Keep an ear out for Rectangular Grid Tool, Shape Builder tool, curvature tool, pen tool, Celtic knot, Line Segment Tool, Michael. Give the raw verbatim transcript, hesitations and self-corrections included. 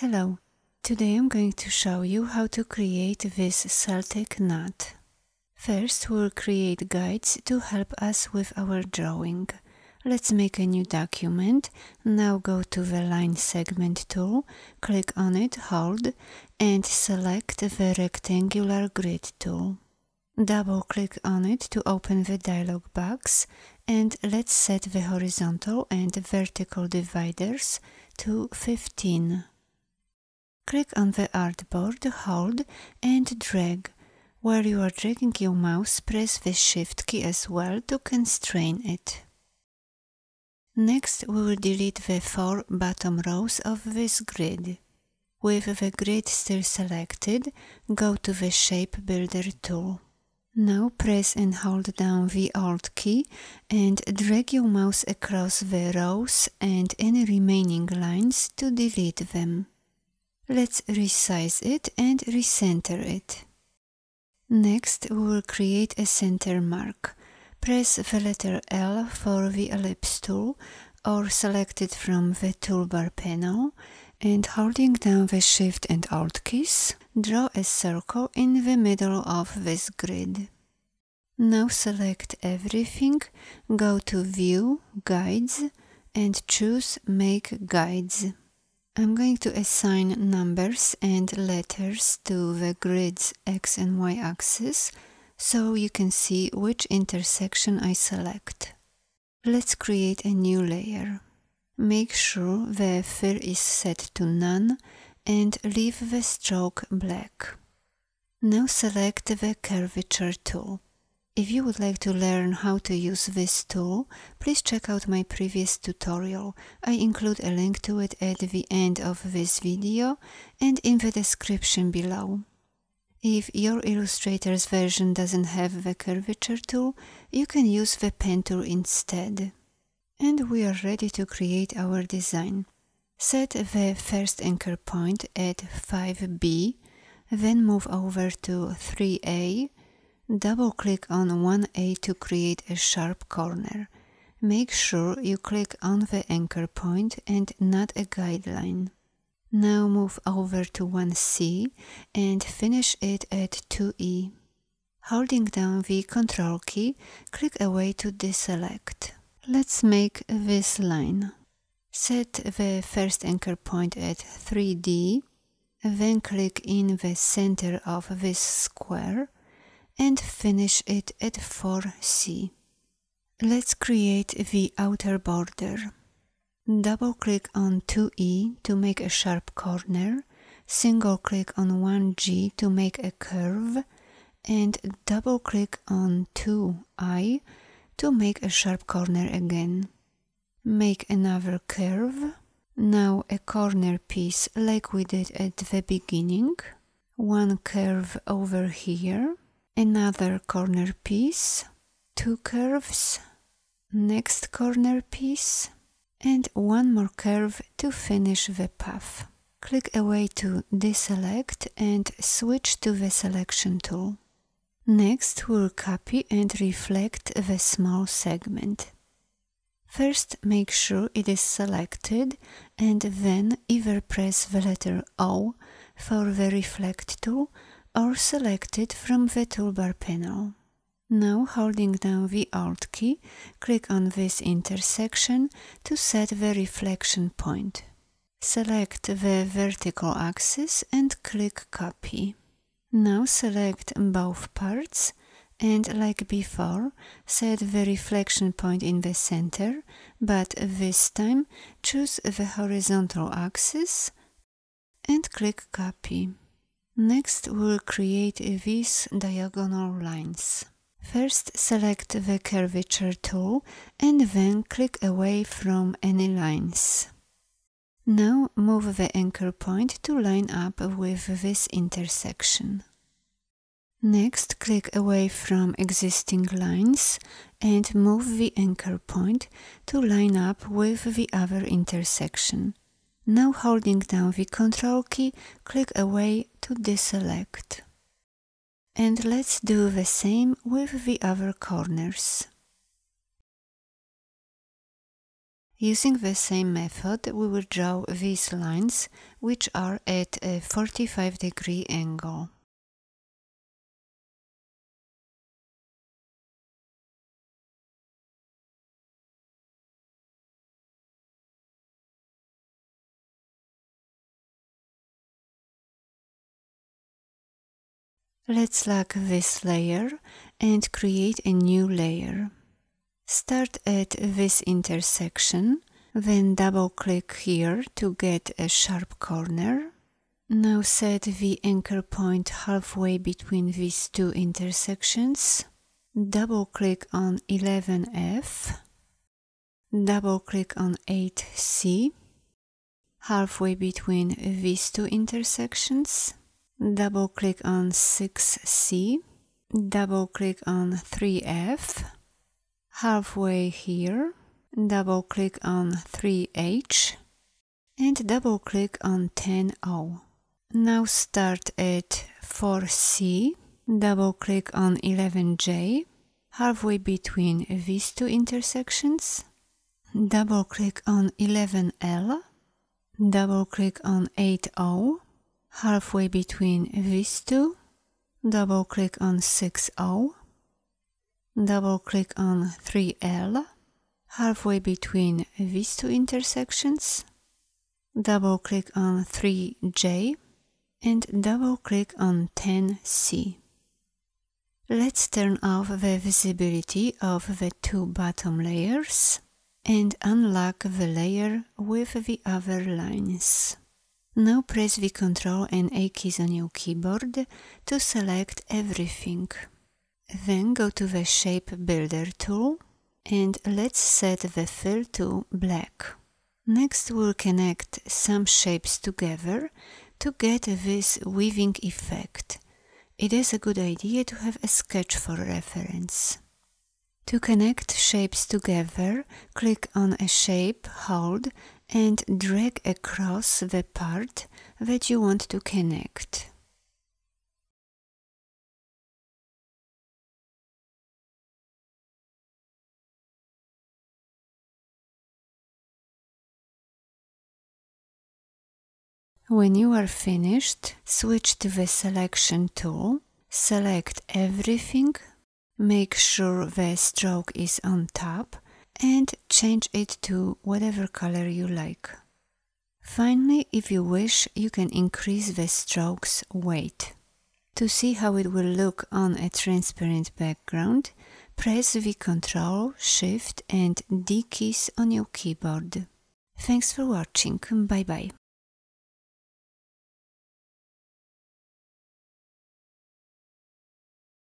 Hello, today I'm going to show you how to create this Celtic knot. First we'll create guides to help us with our drawing. Let's make a new document. Now go to the Line Segment Tool, click on it, hold, and select the Rectangular Grid Tool. Double-click on it to open the dialog box, and let's set the horizontal and vertical dividers to fifteen. Click on the artboard, hold, and drag. While you are dragging your mouse, press the Shift key as well to constrain it. Next, we will delete the four bottom rows of this grid. With the grid still selected, go to the Shape Builder tool. Now press and hold down the Alt key and drag your mouse across the rows and any remaining lines to delete them. Let's resize it and recenter it. Next, we will create a center mark. Press the letter L for the ellipse tool or select it from the toolbar panel, and holding down the Shift and Alt keys, draw a circle in the middle of this grid. Now select everything, go to View, Guides, and choose Make Guides. I'm going to assign numbers and letters to the grid's X and Y axis, so you can see which intersection I select. Let's create a new layer. Make sure the fill is set to none and leave the stroke black. Now select the curvature tool. If you would like to learn how to use this tool, please check out my previous tutorial. I include a link to it at the end of this video and in the description below. If your Illustrator's version doesn't have the curvature tool, you can use the pen tool instead. And we are ready to create our design. Set the first anchor point at five B, then move over to three A, double-click on one A to create a sharp corner. Make sure you click on the anchor point and not a guideline. Now move over to one C and finish it at two E. Holding down the Control key, click away to deselect. Let's make this line. Set the first anchor point at three D, then click in the center of this square and finish it at four C. Let's create the outer border. Double-click on two E to make a sharp corner, single-click on one G to make a curve, and double-click on two I to make a sharp corner again. Make another curve, now a corner piece like we did at the beginning, one curve over here, another corner piece, two curves, next corner piece, and one more curve to finish the path. Click away to deselect and switch to the selection tool. Next, we'll copy and reflect the small segment. First, make sure it is selected, and then either press the letter O for the reflect tool or select it from the toolbar panel. Now, holding down the Alt key, click on this intersection to set the reflection point. Select the vertical axis and click Copy. Now select both parts and, like before, set the reflection point in the center, but this time choose the horizontal axis and click Copy. Next, we'll create these diagonal lines. First, select the curvature tool and then click away from any lines. Now move the anchor point to line up with this intersection. Next, click away from existing lines and move the anchor point to line up with the other intersection. Now holding down the Control key, click away to deselect. And let's do the same with the other corners. Using the same method, we will draw these lines, which are at a forty-five degree angle. Let's lock this layer and create a new layer. Start at this intersection, then double-click here to get a sharp corner. Now set the anchor point halfway between these two intersections. Double-click on eleven F. Double-click on eight C. Halfway between these two intersections. Double-click on six C. Double-click on three F. Halfway here, double-click on three H and double-click on ten O. Now start at four C, double-click on eleven J, halfway between these two intersections, double-click on eleven L, double-click on eight O, halfway between these two, double-click on six O, double-click on three L, halfway between these two intersections, double-click on three J and double-click on ten C. Let's turn off the visibility of the two bottom layers and unlock the layer with the other lines. Now press the Ctrl and A keys on your keyboard to select everything. Then go to the Shape Builder tool and let's set the fill to black. Next we'll connect some shapes together to get this weaving effect. It is a good idea to have a sketch for reference. To connect shapes together, click on a shape, hold and drag across the part that you want to connect. When you are finished, switch to the Selection tool, select everything, make sure the stroke is on top and change it to whatever color you like. Finally, if you wish, you can increase the stroke's weight. To see how it will look on a transparent background, press the Ctrl, Shift and D keys on your keyboard. Thanks for watching. Bye bye.